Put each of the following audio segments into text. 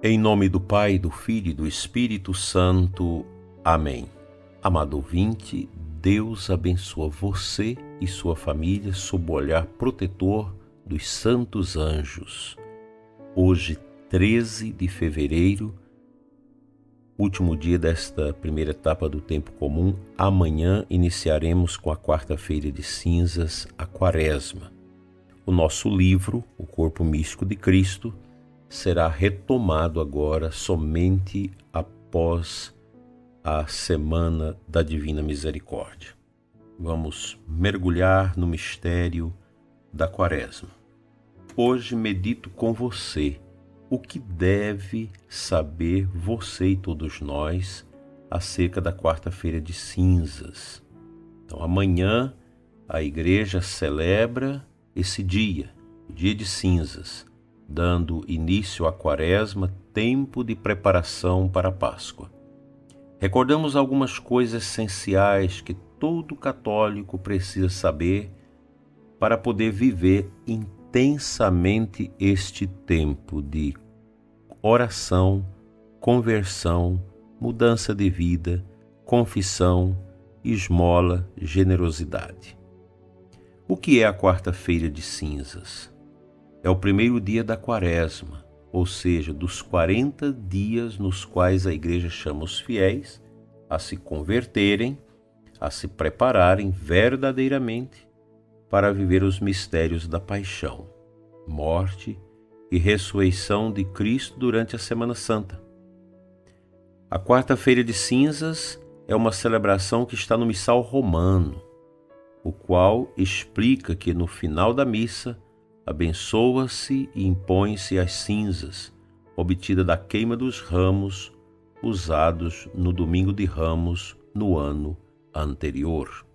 Em nome do Pai, do Filho e do Espírito Santo. Amém. Amado ouvinte, Deus abençoa você e sua família sob o olhar protetor dos santos anjos. Hoje, 13 de fevereiro, último dia desta primeira etapa do tempo comum. Amanhã iniciaremos com a quarta-feira de cinzas, a Quaresma. O nosso livro, O Corpo Místico de Cristo, será retomado agora somente após a Semana da Divina Misericórdia. Vamos mergulhar no mistério da Quaresma. Hoje medito com você o que deve saber você e todos nós acerca da quarta-feira de cinzas. Então, amanhã a Igreja celebra esse dia, o dia de cinzas, dando início à Quaresma, tempo de preparação para a Páscoa. Recordamos algumas coisas essenciais que todo católico precisa saber para poder viver intensamente este tempo de oração, conversão, mudança de vida, confissão, esmola, generosidade. O que é a quarta-feira de cinzas? É o primeiro dia da Quaresma, ou seja, dos 40 dias nos quais a Igreja chama os fiéis a se converterem, a se prepararem verdadeiramente para viver os mistérios da paixão, morte e ressurreição de Cristo durante a Semana Santa. A quarta-feira de cinzas é uma celebração que está no missal romano, o qual explica que no final da missa abençoa-se e impõe-se as cinzas, obtida da queima dos ramos usados no domingo de Ramos no ano anterior.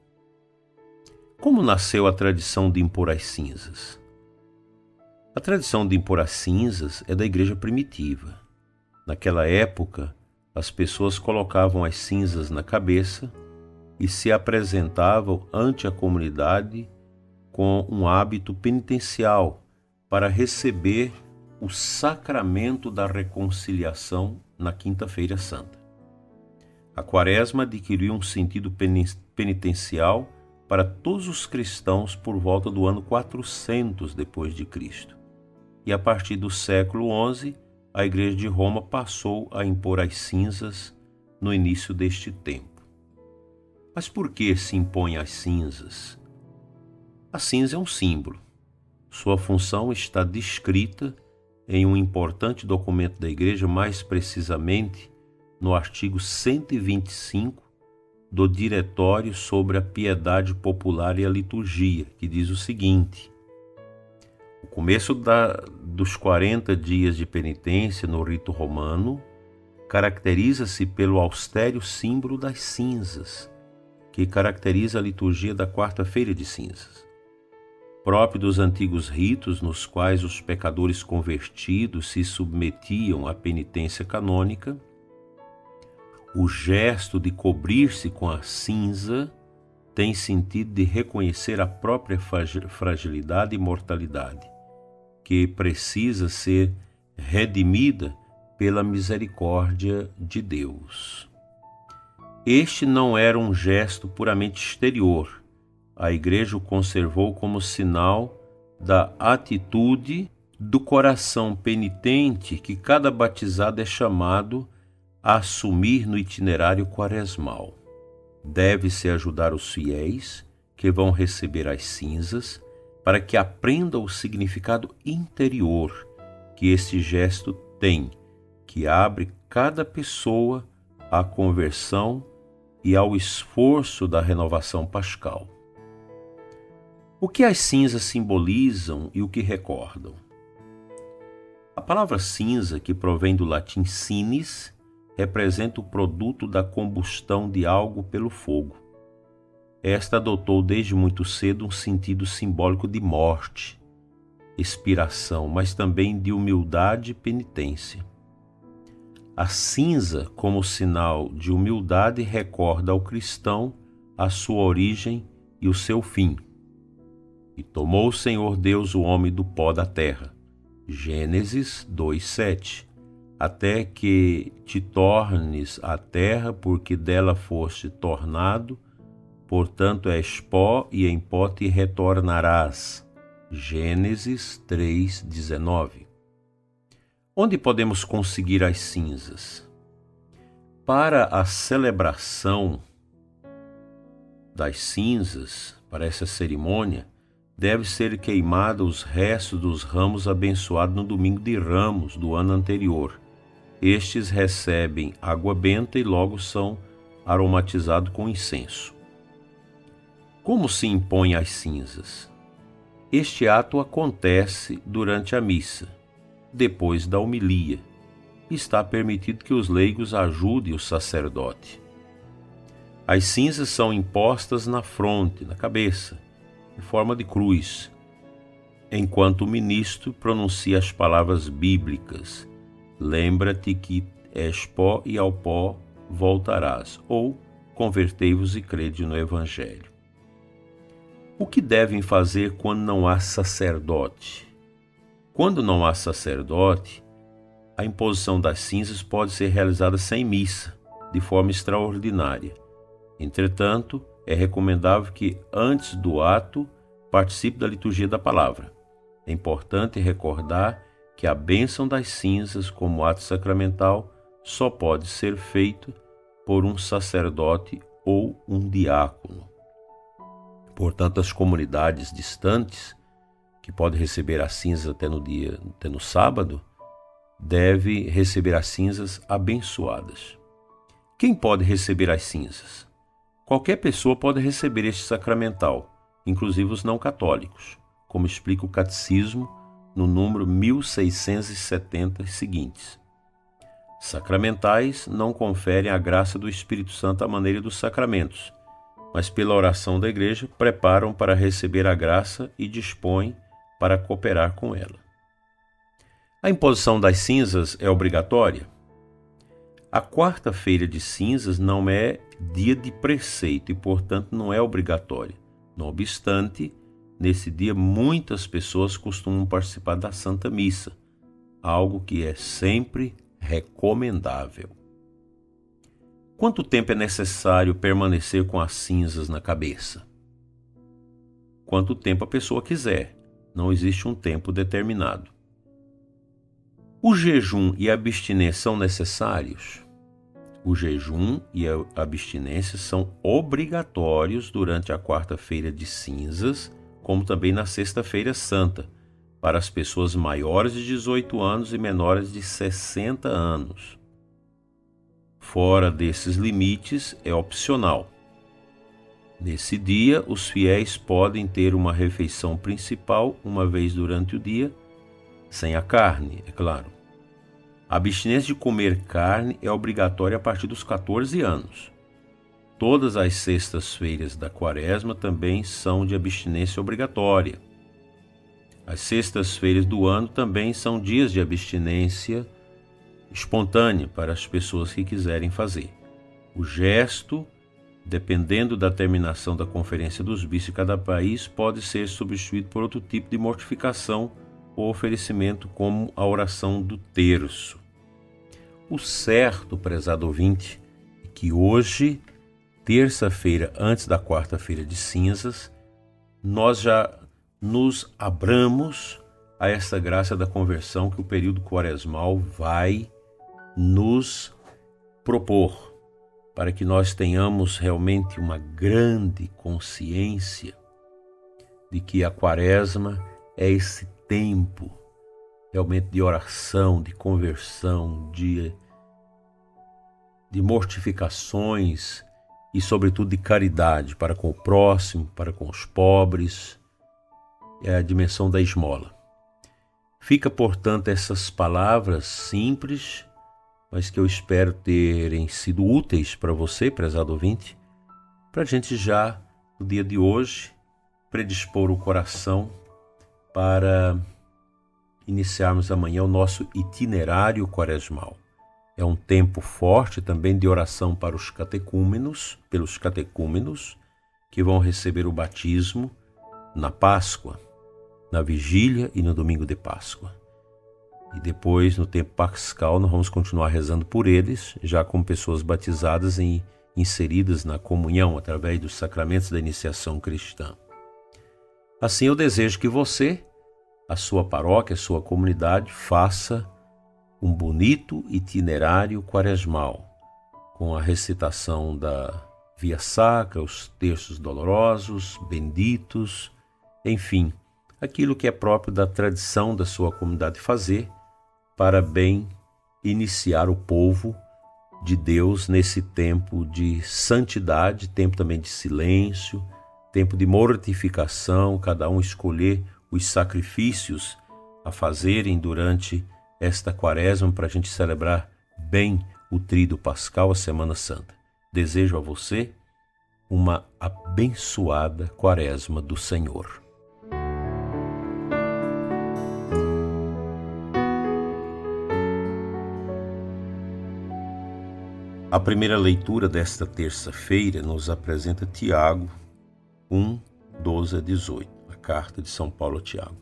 Como nasceu a tradição de impor as cinzas? A tradição de impor as cinzas é da Igreja primitiva. Naquela época, as pessoas colocavam as cinzas na cabeça e se apresentavam ante a comunidade com um hábito penitencial para receber o sacramento da reconciliação na Quinta-feira Santa. A Quaresma adquiriu um sentido penitencial para todos os cristãos por volta do ano 400 depois de Cristo. E a partir do século XI, a Igreja de Roma passou a impor as cinzas no início deste tempo. Mas por que se impõem as cinzas? A cinza é um símbolo. Sua função está descrita em um importante documento da Igreja, mais precisamente no artigo 125 do Diretório sobre a Piedade Popular e a Liturgia, que diz o seguinte: o começo dos 40 dias de penitência no rito romano caracteriza-se pelo austero símbolo das cinzas, que caracteriza a liturgia da quarta-feira de cinzas. Próprio dos antigos ritos nos quais os pecadores convertidos se submetiam à penitência canônica, o gesto de cobrir-se com a cinza tem sentido de reconhecer a própria fragilidade e mortalidade, que precisa ser redimida pela misericórdia de Deus. Este não era um gesto puramente exterior. A Igreja o conservou como sinal da atitude do coração penitente que cada batizado é chamado a assumir no itinerário quaresmal. Deve-se ajudar os fiéis que vão receber as cinzas para que aprendam o significado interior que esse gesto tem, que abre cada pessoa à conversão e ao esforço da renovação pascal. O que as cinzas simbolizam e o que recordam? A palavra cinza, que provém do latim cinis, representa o produto da combustão de algo pelo fogo. Esta adotou desde muito cedo um sentido simbólico de morte, expiração, mas também de humildade e penitência. A cinza, como sinal de humildade, recorda ao cristão a sua origem e o seu fim. E tomou o Senhor Deus o homem do pó da terra. Gênesis 2:7. até que te tornes a terra, porque dela foste tornado, portanto és pó, e em pó te retornarás. Gênesis 3:19. Onde podemos conseguir as cinzas? Para a celebração das cinzas, para essa cerimônia, deve ser queimado os restos dos ramos abençoados no domingo de Ramos do ano anterior. Estes recebem água benta e logo são aromatizados com incenso. Como se impõem as cinzas? Este ato acontece durante a missa, depois da homilia. Está permitido que os leigos ajudem o sacerdote. As cinzas são impostas na fronte, na cabeça, em forma de cruz, enquanto o ministro pronuncia as palavras bíblicas: lembra-te que és pó e ao pó voltarás, ou convertei-vos e crede no Evangelho. O que devem fazer quando não há sacerdote? Quando não há sacerdote, a imposição das cinzas pode ser realizada sem missa, de forma extraordinária. Entretanto, é recomendável que, antes do ato, participe da liturgia da palavra. É importante recordar que a bênção das cinzas, como ato sacramental, só pode ser feito por um sacerdote ou um diácono. Portanto, as comunidades distantes, que podem receber as cinzas até no sábado, devem receber as cinzas abençoadas. Quem pode receber as cinzas? Qualquer pessoa pode receber este sacramental, inclusive os não católicos, como explica o Catecismo no número 1670 seguintes. Sacramentais não conferem a graça do Espírito Santo à maneira dos sacramentos, mas pela oração da Igreja preparam para receber a graça e dispõem para cooperar com ela. A imposição das cinzas é obrigatória? A quarta-feira de cinzas não é dia de preceito e, portanto, não é obrigatória. Não obstante, nesse dia muitas pessoas costumam participar da Santa Missa, algo que é sempre recomendável. Quanto tempo é necessário permanecer com as cinzas na cabeça? Quanto tempo a pessoa quiser, não existe um tempo determinado. O jejum e a abstinência são necessários? O jejum e a abstinência são obrigatórios durante a quarta-feira de cinzas, como também na sexta-feira santa, para as pessoas maiores de 18 anos e menores de 60 anos. Fora desses limites é opcional. Nesse dia, os fiéis podem ter uma refeição principal uma vez durante o dia, sem a carne, é claro. A abstinência de comer carne é obrigatória a partir dos 14 anos. Todas as sextas-feiras da Quaresma também são de abstinência obrigatória. As sextas-feiras do ano também são dias de abstinência espontânea para as pessoas que quiserem fazer. O gesto, dependendo da terminação da Conferência dos Bispos de cada país, pode ser substituído por outro tipo de mortificação ou oferecimento, como a oração do terço. O certo, prezado ouvinte, é que hoje, terça-feira, antes da quarta-feira de cinzas, nós já nos abramos a esta graça da conversão que o período quaresmal vai nos propor, para que nós tenhamos realmente uma grande consciência de que a quaresma é esse tempo realmente de oração, de conversão, de mortificações e, sobretudo, de caridade para com o próximo, para com os pobres. É a dimensão da esmola. Fica, portanto, essas palavras simples, mas que eu espero terem sido úteis para você, prezado ouvinte, para a gente já, no dia de hoje, predispor o coração para iniciarmos amanhã o nosso itinerário quaresmal. É um tempo forte também de oração para os catecúmenos, pelos catecúmenos que vão receber o batismo na Páscoa, na vigília e no domingo de Páscoa. E depois, no tempo pascal, nós vamos continuar rezando por eles, já como pessoas batizadas e inseridas na comunhão através dos sacramentos da iniciação cristã. Assim, eu desejo que você, a sua paróquia, a sua comunidade, faça um bonito itinerário quaresmal, com a recitação da Via Sacra, os terços dolorosos, benditos, enfim, aquilo que é próprio da tradição da sua comunidade fazer para bem iniciar o povo de Deus nesse tempo de santidade, tempo também de silêncio, tempo de mortificação, cada um escolher os sacrifícios a fazerem durante esta quaresma para a gente celebrar bem o Tríduo Pascal, a Semana Santa. Desejo a você uma abençoada quaresma do Senhor. A primeira leitura desta terça-feira nos apresenta Tiago 1, 12 a 18, a carta de São Paulo a Tiago.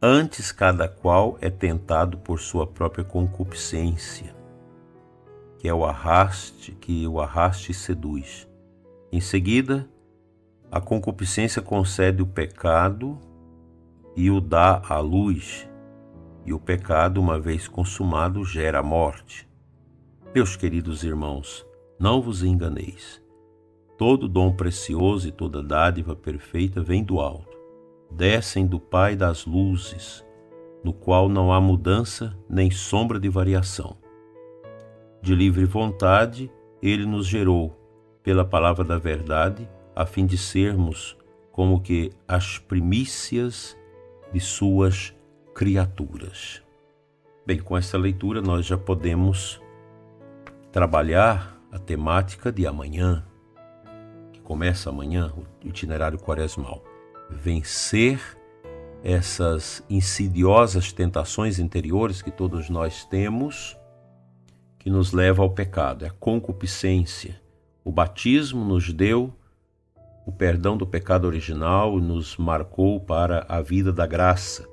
Antes, cada qual é tentado por sua própria concupiscência, que o arraste e seduz. Em seguida, a concupiscência concede o pecado e o dá à luz, e o pecado, uma vez consumado, gera a morte. Meus queridos irmãos, não vos enganeis. Todo dom precioso e toda dádiva perfeita vem do alto, descem do Pai das luzes, no qual não há mudança nem sombra de variação. De livre vontade, Ele nos gerou, pela palavra da verdade, a fim de sermos como que as primícias de suas criaturas. Bem, com esta leitura nós já podemos trabalhar a temática de amanhã, que começa amanhã, o itinerário quaresmal. Vencer essas insidiosas tentações interiores que todos nós temos, que nos leva ao pecado, à concupiscência. O batismo nos deu o perdão do pecado original e nos marcou para a vida da graça,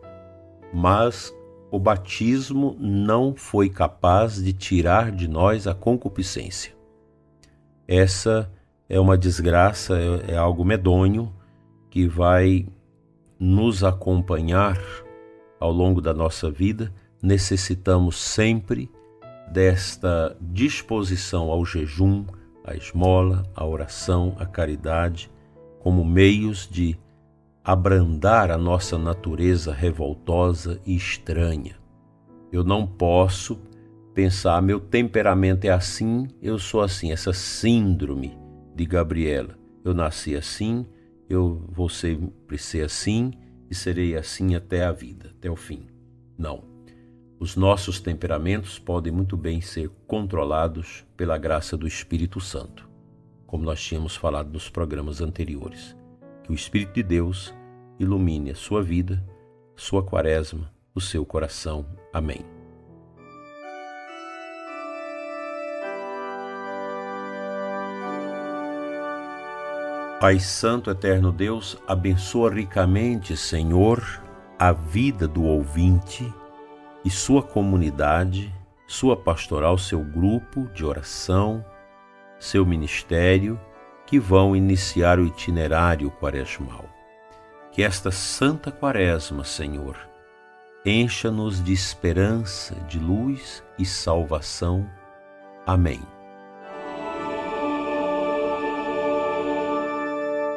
mas o batismo não foi capaz de tirar de nós a concupiscência. Essa é uma desgraça, é algo medonho que vai nos acompanhar ao longo da nossa vida. Necessitamos sempre desta disposição ao jejum, à esmola, à oração, à caridade, como meios de abrandar a nossa natureza revoltosa e estranha. Eu não posso pensar, meu temperamento é assim, eu sou assim, essa síndrome de Gabriela. Eu nasci assim, eu vou sempre ser assim e serei assim até a vida, até o fim. Não. Os nossos temperamentos podem muito bem ser controlados pela graça do Espírito Santo, como nós tínhamos falado nos programas anteriores. Que o Espírito de Deus ilumine a sua vida, sua quaresma, o seu coração. Amém. Pai Santo, Eterno Deus, abençoa ricamente, Senhor, a vida do ouvinte e sua comunidade, sua pastoral, seu grupo de oração, seu ministério, que vão iniciar o itinerário quaresmal. Que esta Santa Quaresma, Senhor, encha-nos de esperança, de luz e salvação. Amém.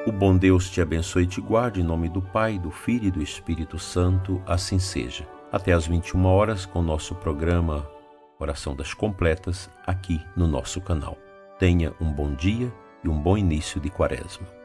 O bom Deus te abençoe e te guarde em nome do Pai, do Filho e do Espírito Santo. Assim seja. Até às 21 horas com o nosso programa Oração das Completas aqui no nosso canal. Tenha um bom dia e um bom início de quaresma.